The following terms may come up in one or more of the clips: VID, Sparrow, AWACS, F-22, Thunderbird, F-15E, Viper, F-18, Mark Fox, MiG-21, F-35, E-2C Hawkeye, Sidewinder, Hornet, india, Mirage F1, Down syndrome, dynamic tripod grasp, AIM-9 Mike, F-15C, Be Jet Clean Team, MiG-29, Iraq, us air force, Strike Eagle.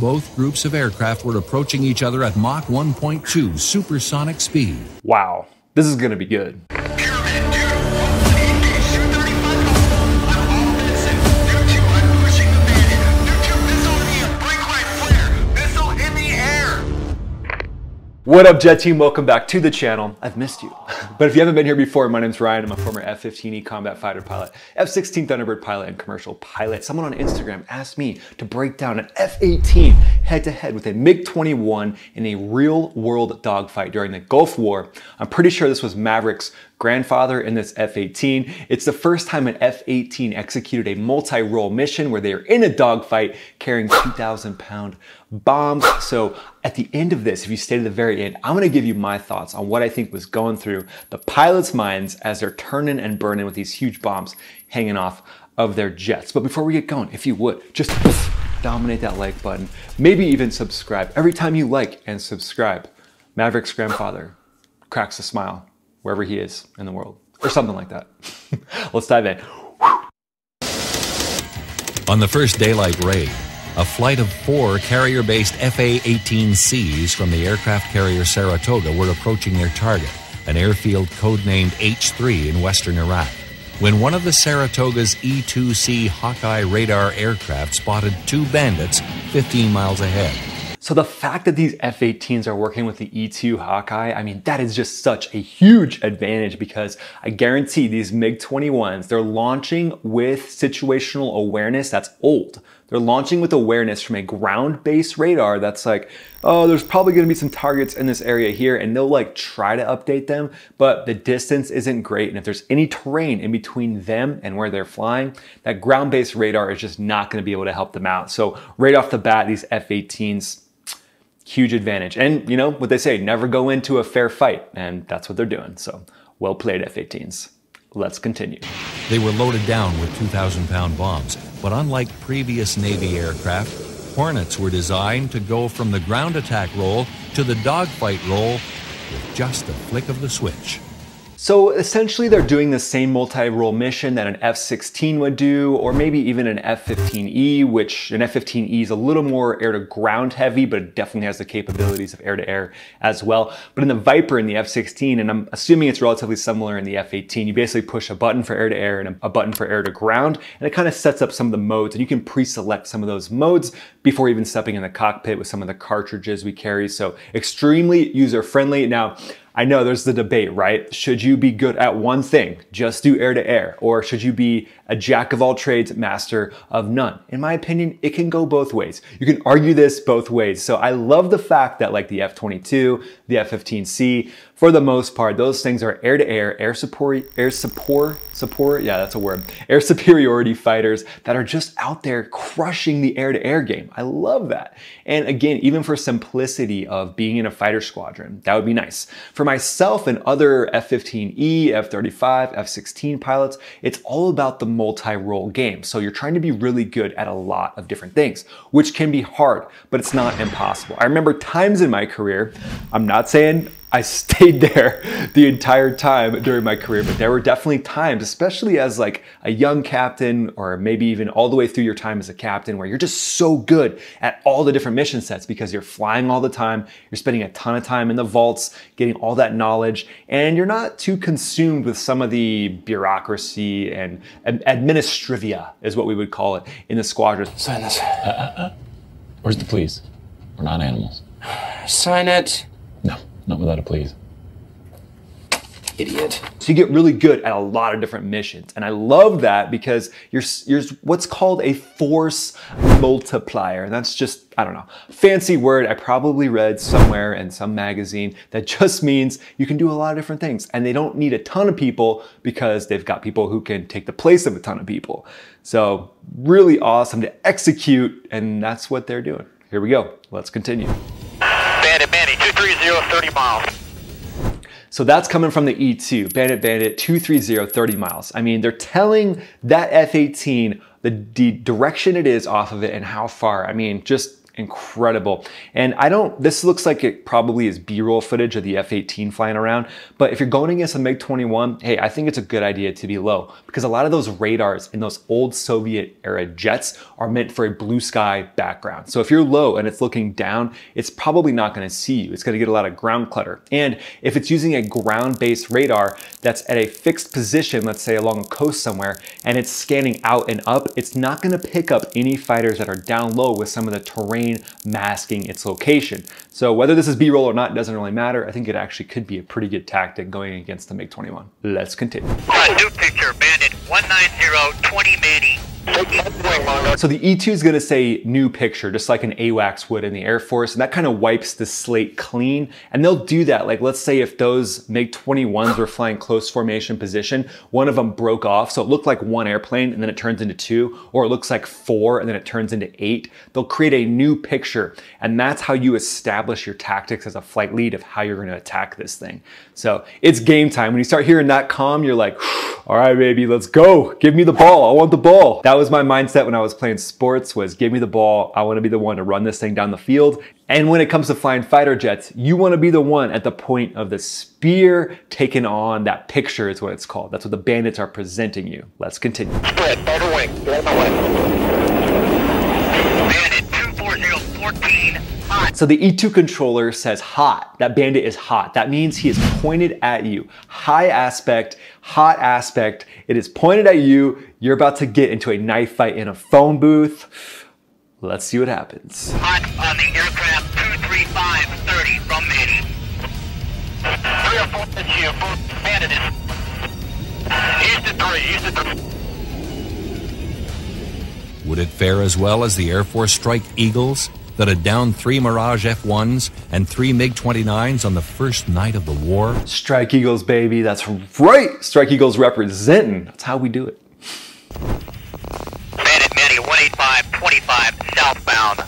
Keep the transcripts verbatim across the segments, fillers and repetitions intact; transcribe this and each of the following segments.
both groups of aircraft were approaching each other at Mach one point two supersonic speed. Wow, this is going to be good. What up, Jet Team? Welcome back to the channel. I've missed you. But if you haven't been here before, my name's Ryan. I'm a former F fifteen E combat fighter pilot, F sixteen Thunderbird pilot, and commercial pilot. Someone on Instagram asked me to break down an F eighteen head-to-head with a MiG twenty-one in a real-world dogfight during the Gulf War. I'm pretty sure this was Maverick's grandfather in this F eighteen. It's the first time an F eighteen executed a multi-role mission where they are in a dogfight carrying two thousand pound bombs. So at the end of this, if you stay to the very end, I'm gonna give you my thoughts on what I think was going through the pilots' minds as they're turning and burning with these huge bombs hanging off of their jets. But before we get going, if you would, just dominate that like button, maybe even subscribe. Every time you like and subscribe, Maverick's grandfather cracks a smile wherever he is in the world, or something like that. Let's dive in. On the first daylight raid, a flight of four carrier-based F A eighteen Cs from the aircraft carrier Saratoga were approaching their target, an airfield codenamed H three in western Iraq, when one of the Saratoga's E two C Hawkeye radar aircraft spotted two bandits fifteen miles ahead. So the fact that these F eighteens are working with the E two Hawkeye, I mean, that is just such a huge advantage, because I guarantee these MiG twenty-ones, they're launching with situational awareness that's old. They're launching with awareness from a ground-based radar that's like, oh, there's probably gonna be some targets in this area here, and they'll like try to update them, but the distance isn't great. And if there's any terrain in between them and where they're flying, that ground-based radar is just not gonna be able to help them out. So right off the bat, these F eighteens, huge advantage. And you know what they say, never go into a fair fight. And that's what they're doing. So well played, F eighteens. Let's continue. They were loaded down with two thousand pound bombs, but unlike previous Navy aircraft, Hornets were designed to go from the ground attack role to the dogfight role with just a flick of the switch. So essentially they're doing the same multi-role mission that an F sixteen would do, or maybe even an F fifteen E, which an F fifteen E is a little more air-to-ground heavy, but it definitely has the capabilities of air-to-air as well. But in the Viper in the F sixteen, and I'm assuming it's relatively similar in the F eighteen, you basically push a button for air-to-air and a button for air-to-ground, and it kind of sets up some of the modes, and you can pre-select some of those modes before even stepping in the cockpit with some of the cartridges we carry. So extremely user-friendly. Now, I know there's the debate, right? Should you be good at one thing, just do air to air, or should you be a jack of all trades, master of none? In my opinion, it can go both ways. You can argue this both ways. So I love the fact that like the F twenty-two, the F fifteen C, for the most part, those things are air to air, air support, air support, support, yeah, that's a word, air superiority fighters that are just out there crushing the air to air game. I love that. And again, even for simplicity of being in a fighter squadron, that would be nice. For myself and other F fifteen E, F thirty-five, F sixteen pilots, it's all about the multi-role game. So you're trying to be really good at a lot of different things, which can be hard, but it's not impossible. I remember times in my career, I'm not saying I stayed there the entire time during my career, but there were definitely times, especially as like a young captain, or maybe even all the way through your time as a captain, where you're just so good at all the different mission sets because you're flying all the time, you're spending a ton of time in the vaults, getting all that knowledge, and you're not too consumed with some of the bureaucracy and administrivia is what we would call it in the squadron. Sign this. Uh, uh, uh. Where's the please? We're not animals. Sign it. No. Not without a please. Idiot. So you get really good at a lot of different missions. And I love that because you're, you're what's called a force multiplier. And that's just, I don't know, fancy word I probably read somewhere in some magazine that just means you can do a lot of different things. And they don't need a ton of people because they've got people who can take the place of a ton of people. So really awesome to execute. And that's what they're doing. Here we go. Let's continue. thirty miles. So that's coming from the E two, Bandit Bandit two three zero, thirty miles. I mean, they're telling that F eighteen the, the direction it is off of it and how far. I mean, just incredible. And I don't, this looks like it probably is B-roll footage of the F eighteen flying around, but if you're going against a MiG twenty-one, hey, I think it's a good idea to be low, because a lot of those radars in those old Soviet era jets are meant for a blue sky background. So if you're low and it's looking down, it's probably not gonna see you. It's gonna get a lot of ground clutter. And if it's using a ground-based radar that's at a fixed position, let's say along a coast somewhere, and it's scanning out and up, it's not gonna pick up any fighters that are down low with some of the terrain masking its location. So whether this is B-roll or not doesn't really matter. I think it actually could be a pretty good tactic going against the MiG twenty-one. Let's continue. Uh, new picture, bandit one ninety, twenty Manny. So the E two is going to say new picture, just like an AWACS would in the Air Force, and that kind of wipes the slate clean. And they'll do that, like let's say if those MiG twenty-ones were flying close formation position, one of them broke off, so it looked like one airplane and then it turns into two, or it looks like four and then it turns into eight. They'll create a new picture, and that's how you establish your tactics as a flight lead of how you're going to attack this thing. So it's game time. When you start hearing that calm, you're like, all right, baby, let's go. Give me the ball. I want the ball. That was my mindset when I was playing sports, was give me the ball. I want to be the one to run this thing down the field. And when it comes to flying fighter jets, you want to be the one at the point of the spear taking on that picture, is what it's called. That's what the bandits are presenting you. Let's continue. Spread, fighter wing, fighter wing. Bandit two four zero, fourteen. So the E two controller says hot. That bandit is hot. That means he is pointed at you. High aspect, hot aspect. It is pointed at you. You're about to get into a knife fight in a phone booth. Let's see what happens. Hot on the aircraft two three five, thirty from Manny. Three or four to you, four bandit is. East to three, east to three. Would it fare as well as the Air Force Strike Eagles that had downed three Mirage F ones and three MiG twenty-nines on the first night of the war? Strike Eagles, baby, that's right! Strike Eagles representing. That's how we do it. Bandit Manny one eighty-five, twenty-five, southbound.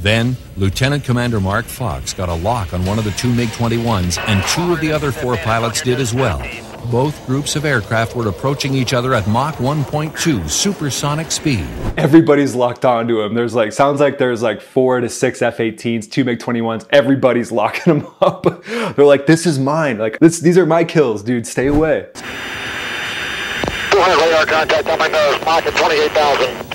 Then, Lieutenant Commander Mark Fox got a lock on one of the two MiG twenty-ones, and two of the other four pilots did as well. Both groups of aircraft were approaching each other at Mach one point two supersonic speed. Everybody's locked onto him. There's like, sounds like there's like four to six F eighteens, two MiG twenty-ones. Everybody's locking them up. They're like, this is mine. Like, this, these are my kills, dude. Stay away. two hundred radar contact on my nose, Mach at twenty-eight thousand.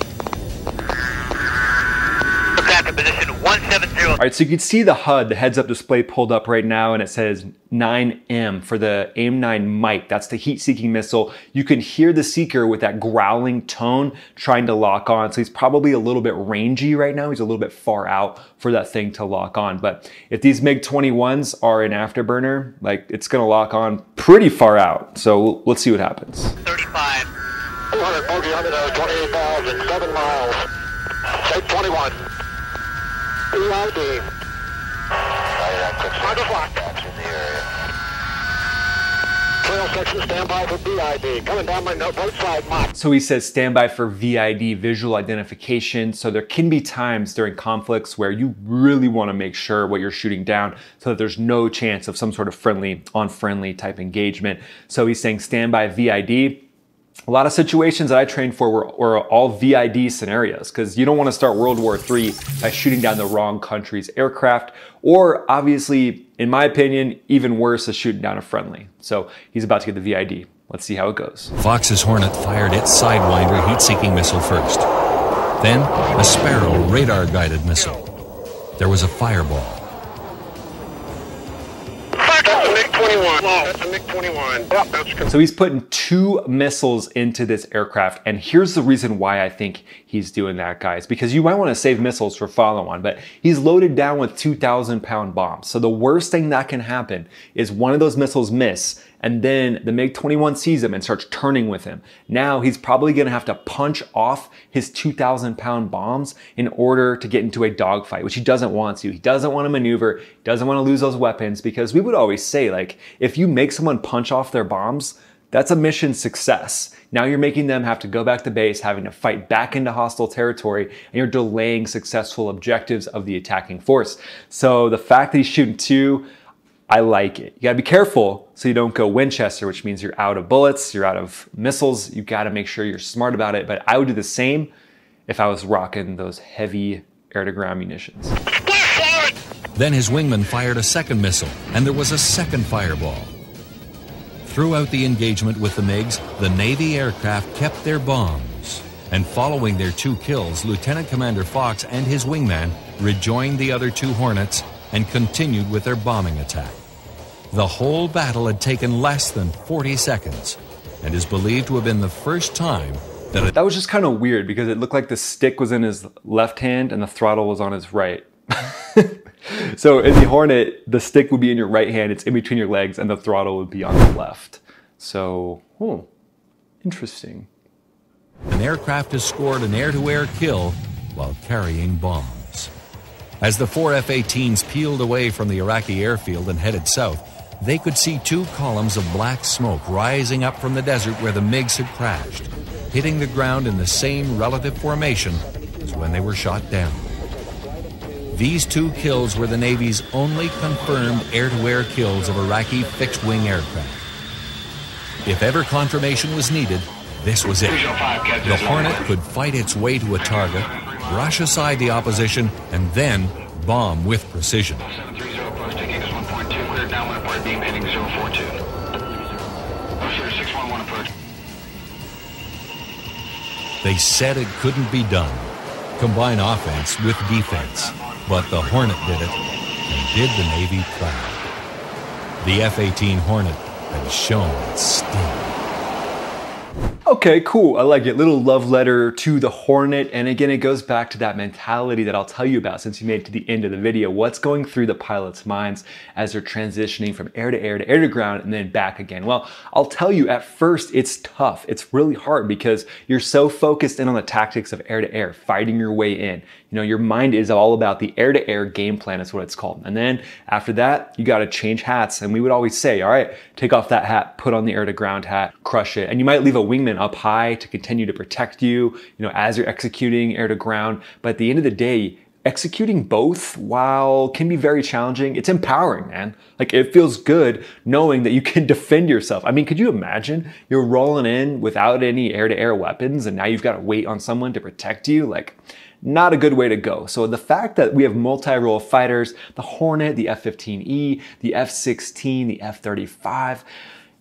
Position one seven zero. All right, so you can see the H U D, the heads up display pulled up right now, and it says nine M for the A I M nine Mike. That's the heat-seeking missile. You can hear the seeker with that growling tone trying to lock on. So he's probably a little bit rangy right now. He's a little bit far out for that thing to lock on. But if these MiG twenty-ones are an afterburner, like it's gonna lock on pretty far out. So let's see what happens. thirty-five. two hundred, four hundred, twenty-eight thousand, seven miles. Take twenty-one. So he says standby for V I D, visual identification. So there can be times during conflicts where you really want to make sure what you're shooting down so that there's no chance of some sort of friendly on friendly type engagement. So he's saying standby V I D. A lot of situations that I trained for were, were all V I D scenarios, because you don't want to start World War Three by shooting down the wrong country's aircraft, or obviously, in my opinion, even worse is shooting down a friendly. So he's about to get the V I D. Let's see how it goes. Fox's Hornet fired its Sidewinder heat-seeking missile first. Then a Sparrow radar-guided missile. There was a fireball. That's a MiG twenty-one. So he's putting two missiles into this aircraft, and here's the reason why I think he's doing that, guys, because you might want to save missiles for follow-on, but he's loaded down with two thousand pound bombs. So the worst thing that can happen is one of those missiles miss, and then the MiG twenty-one sees him and starts turning with him. Now he's probably gonna have to punch off his two thousand pound bombs in order to get into a dogfight, which he doesn't want to. He doesn't wanna maneuver, doesn't wanna lose those weapons, because we would always say, like, if you make someone punch off their bombs, that's a mission success. Now you're making them have to go back to base, having to fight back into hostile territory, and you're delaying successful objectives of the attacking force. So the fact that he's shooting two, I like it. You gotta be careful so you don't go Winchester, which means you're out of bullets, you're out of missiles. You gotta make sure you're smart about it, but I would do the same if I was rocking those heavy air-to-ground munitions. Then his wingman fired a second missile, and there was a second fireball. Throughout the engagement with the MiGs, the Navy aircraft kept their bombs. And following their two kills, Lieutenant Commander Fox and his wingman rejoined the other two Hornets and continued with their bombing attack. The whole battle had taken less than forty seconds and is believed to have been the first time that it... That was just kind of weird because it looked like the stick was in his left hand and the throttle was on his right. So in the Hornet, the stick would be in your right hand, it's in between your legs, and the throttle would be on the left. So, oh, interesting. An aircraft has scored an air-to-air kill while carrying bombs. As the four F eighteens peeled away from the Iraqi airfield and headed south, they could see two columns of black smoke rising up from the desert where the MiGs had crashed, hitting the ground in the same relative formation as when they were shot down. These two kills were the Navy's only confirmed air-to-air kills of Iraqi fixed-wing aircraft. If ever confirmation was needed, this was it. The Hornet could fight its way to a target, brush aside the opposition, and then bomb with precision. They said it couldn't be done. Combine offense with defense. But the Hornet did it, and did the Navy proud. The F eighteen Hornet had shown its sting. Okay, cool. I like it. Little love letter to the Hornet. And again, it goes back to that mentality that I'll tell you about since you made it to the end of the video. What's going through the pilots' minds as they're transitioning from air to air to air to ground and then back again? Well, I'll tell you, at first, it's tough. It's really hard because you're so focused in on the tactics of air to air, fighting your way in. You know, your mind is all about the air-to-air game plan is what it's called. And then after that, you got to change hats. And we would always say, all right, take off that hat, put on the air-to-ground hat, crush it. And you might leave a wingman up high to continue to protect you, you know, as you're executing air-to-ground. But at the end of the day, executing both, while can be very challenging, it's empowering, man. Like, it feels good knowing that you can defend yourself. I mean, could you imagine you're rolling in without any air-to-air weapons and now you've got to wait on someone to protect you? Like, not a good way to go. So the fact that we have multi-role fighters, the Hornet, the F fifteen E, the F sixteen, the F thirty-five,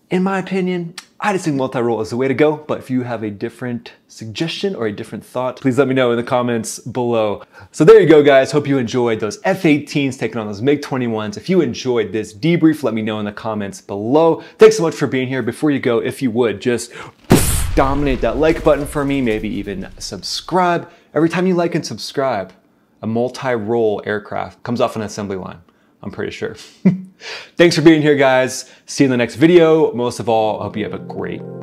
in my opinion, I just think multi-role is the way to go. But if you have a different suggestion or a different thought, please let me know in the comments below. So there you go, guys. Hope you enjoyed those F eighteens taking on those MiG twenty-ones. If you enjoyed this debrief, let me know in the comments below. Thanks so much for being here. Before you go, if you would, just dominate that like button for me, maybe even subscribe. Every time you like and subscribe, a multi-role aircraft comes off an assembly line, I'm pretty sure. Thanks for being here, guys. See you in the next video. Most of all, I hope you have a great day.